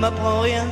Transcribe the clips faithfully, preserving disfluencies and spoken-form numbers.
m'apprend rien.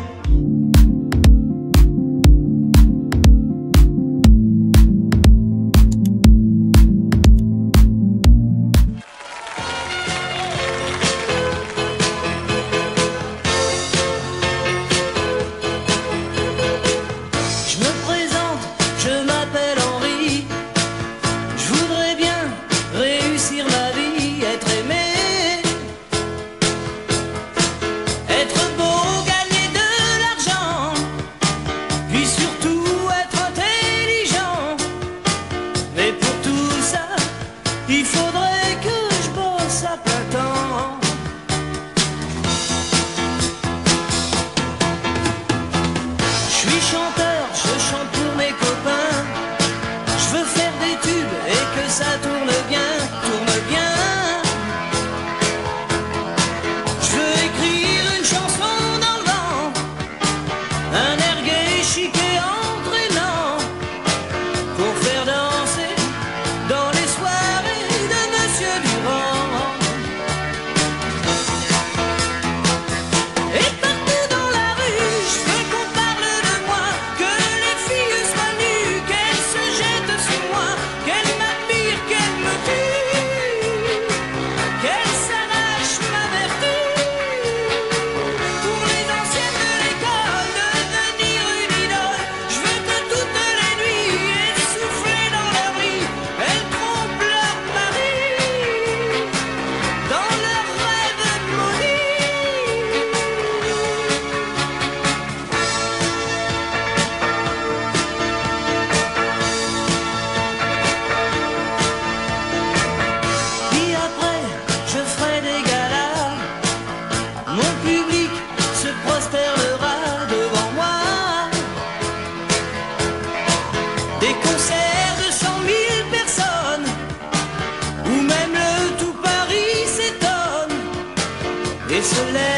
So let